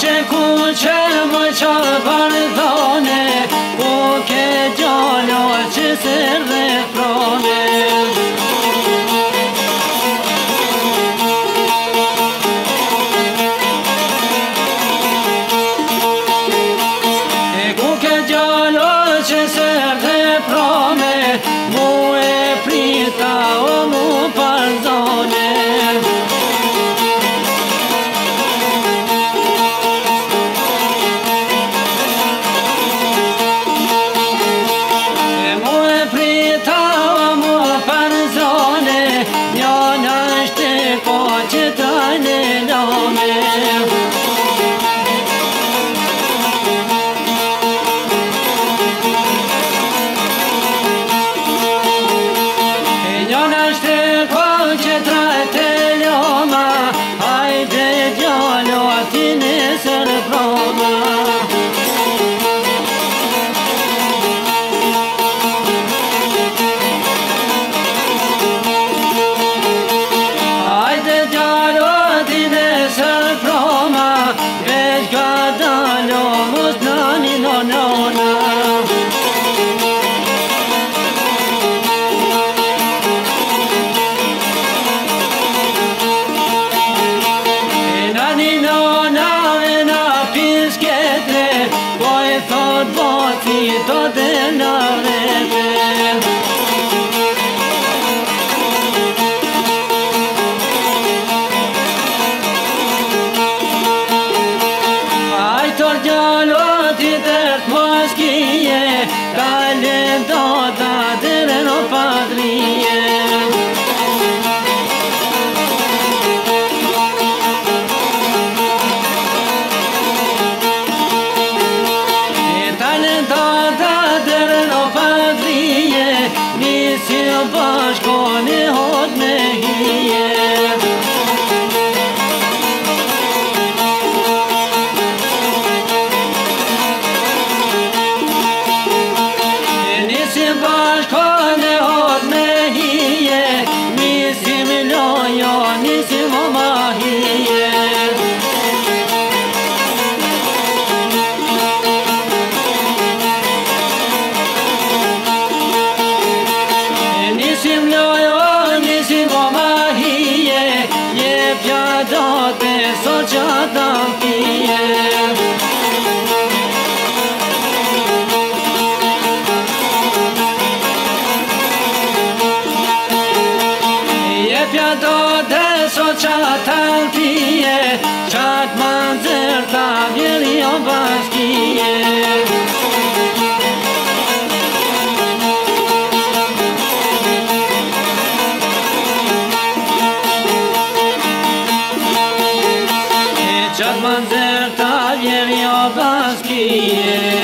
Qe ku qe më qa pardhone, po ke gjalo që sër dhe prone. E ku ke gjalo që sër dhe prone, mu e prita o mu pardhone. Çatman zerta vjeri o baskije.